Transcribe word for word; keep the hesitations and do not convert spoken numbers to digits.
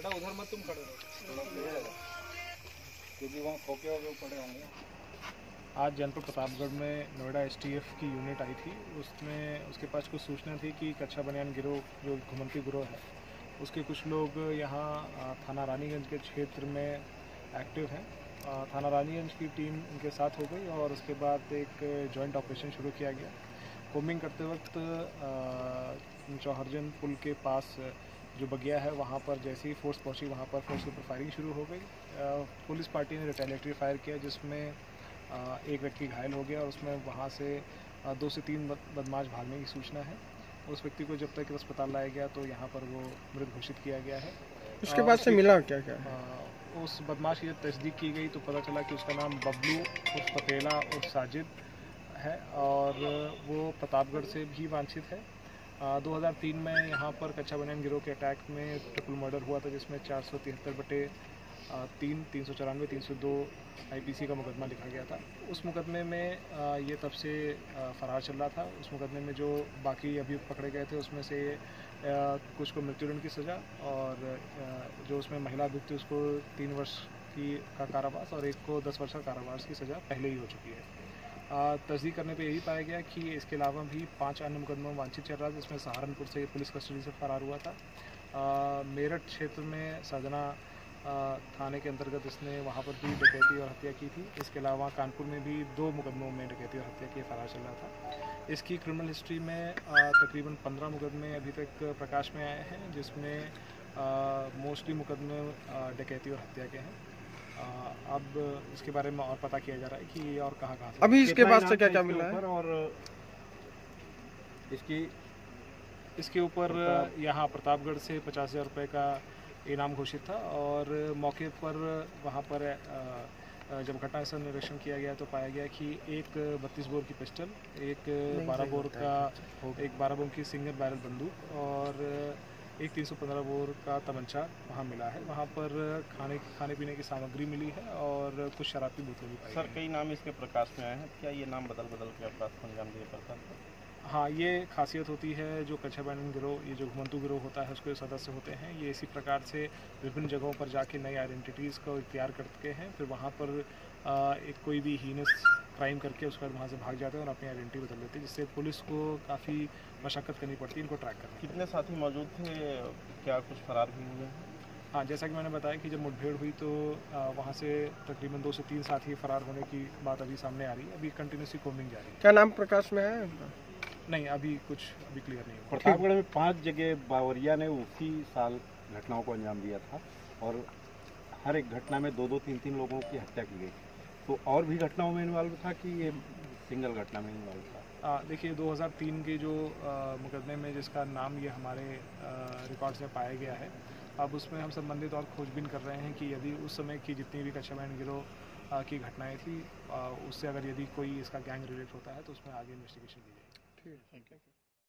बेटा उधर मत तुम खड़े रहो क्योंकि वहाँ खोखे वगैरह पड़े होंगे। आज जनपद प्रतापगढ़ में नोएडा एसटीएफ की यूनिट आई थी, उसमें उसके पास कुछ सूचना थी कि कच्छा बनियान गिरोह जो घुमंती गिरोह है उसके कुछ लोग यहाँ थाना रानीगंज के क्षेत्र में एक्टिव हैं। थाना रानीगंज की टीम उनके साथ हो गई और उसके बाद एक जॉइंट ऑपरेशन शुरू किया गया। कोम्बिंग करते वक्त चौहर्जन पुल के पास जो बगिया है वहाँ पर जैसे ही फोर्स पहुँची वहाँ पर फोर्स ऊपर फायरिंग शुरू हो गई। पुलिस पार्टी ने रिटेलिएटरी फायर किया जिसमें एक व्यक्ति घायल हो गया और उसमें वहाँ से दो से तीन बदमाश भागने की सूचना है। उस व्यक्ति को जब तक अस्पताल लाया गया तो यहाँ पर वो मृत घोषित किया गया है। उसके बाद से मिला क्या क्या? उस बदमाश की जब तस्दीक की गई तो पता चला कि उसका नाम बबलू उर्फ पटेला उर्फ साजिद है और वो प्रतापगढ़ से भी वांछित है। दो हज़ार तीन में यहाँ पर कच्छा बनियान गिरोह के अटैक में ट्रिपल मर्डर हुआ था जिसमें चार सौ तिहत्तर बटे तीन तीन सौ चौरानवे तीन सौ दो आई पी सी का मुकदमा लिखा गया था। उस मुकदमे में ये तब से फरार चल रहा था। उस मुकदमे में जो बाकी अभी पकड़े गए थे उसमें से कुछ को मृत्युदंड की सज़ा और जो उसमें महिला अभियुक्त उसको तीन वर्ष की का कारावास और एक को दस वर्ष का कारावास की सज़ा पहले ही हो चुकी है। तस्दीक करने पे यही पाया गया कि इसके अलावा भी पाँच अन्य मुकदमों वांछित चल रहा था जिसमें सहारनपुर से पुलिस कस्टडी से फरार हुआ था। मेरठ क्षेत्र में सजना थाने के अंतर्गत इसने वहाँ पर भी डकैती और हत्या की थी। इसके अलावा कानपुर में भी दो मुकदमों में डकैती और हत्या की फरार चल रहा था। इसकी क्रिमिनल हिस्ट्री में तकरीबन पंद्रह मुकदमे अभी तक प्रकाश में आए हैं जिसमें मोस्टली मुकदमे डकैती और हत्या के हैं। अब इसके बारे में और पता किया जा रहा है कि और कहाँ कहाँ से अभी इसके बाद से क्या क्या मिला है और इसकी इसके ऊपर यहाँ प्रतापगढ़ से पचास हज़ार रुपये का इनाम घोषित था और मौके पर वहाँ पर जब घटना स्थल निरीक्षण किया गया तो पाया गया कि एक बत्तीस बोर की पिस्टल, एक बारह बोर का एक बारह बोर की सिंगल बैरल बंदूक और एक तीन सौ पंद्रह बोर का तमंचा वहाँ मिला है। वहाँ पर खाने खाने पीने की सामग्री मिली है और कुछ शराब की बोतलें भी पाई। सर कई नाम इसके प्रकाश में आए हैं, क्या ये नाम बदल बदल के अपराध को अंजाम दिया पड़ता है? हाँ, ये खासियत होती है जो कच्छा बनियान गिरोह ये जो घुमंतू गिरोह होता है उसके सदस्य होते हैं ये इसी प्रकार से विभिन्न जगहों पर जाके नई आइडेंटिटीज़ को इख्तियार करते हैं। फिर वहाँ पर आ, एक कोई भी हीनस क्राइम करके उसके बाद वहाँ से भाग जाते हैं और अपनी आइडेंटिटी बदल लेते हैं जिससे पुलिस को काफ़ी मशक्क़त करनी पड़ती है इनको ट्रैक करने। कितने साथी मौजूद थे, क्या कुछ फरार भी हुए हैं? हाँ, जैसा कि मैंने बताया कि जब मुठभेड़ हुई तो आ, वहाँ से तकरीबन दो से तीन साथी फरार होने की बात अभी सामने आ रही है। अभी कंटिन्यूसली कोम्बिंग जारी है। क्या नाम प्रकाश में है? नहीं, अभी कुछ अभी क्लियर नहीं हुआ। प्रतापगढ़ में पांच जगह बावरिया ने उसी साल घटनाओं को अंजाम दिया था और हर एक घटना में दो दो तीन तीन लोगों की हत्या की गई, तो और भी घटनाओं में इन्वॉल्व था कि ये सिंगल घटना में इन्वॉल्व था? देखिए, दो हज़ार तीन के जो मुकदमे में जिसका नाम ये हमारे रिकॉर्ड्स में पाया गया है, अब उसमें हम संबंधित और खोजबीन कर रहे हैं कि यदि उस समय की जितनी भी कच्छा बनियान गिरोह की घटनाएँ थी उससे अगर यदि कोई इसका गैंग रिलेट होता है तो उसमें आगे इन्वेस्टिगेशन की जाएगी। ठीक है, थैंक यू।